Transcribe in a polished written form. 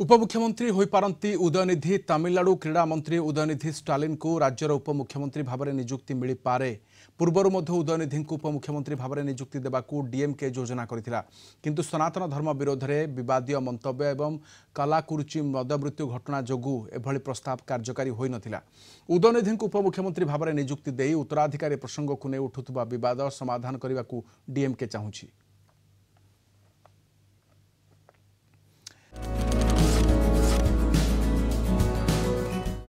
उपमुख्यमंत्री होई पारंती उदयनिधि। तमिलनाडु क्रीड़ा मंत्री उदयनिधि स्टालिन को राज्यर उपमुख्यमंत्री भाव नियुक्ति मिल पारे। पूर्वर उदयनिधि उपमुख्यमंत्री भाव नियुक्ति देवा डीएमके योजना करथिला, किंतु सनातन धर्म विरोध में विवादीय मंतव्य एवं कलाकुर्ची मदमृत्यु घटना जोगु एभली प्रस्ताव कार्यकारी होई नथिला। उदयनिधि उपमुख्यमंत्री भाव नियुक्ति दे उत्तराधिकारी प्रसंग को नहीं उठुवा विवाद समाधान करने को डीएमके चाहूँगी।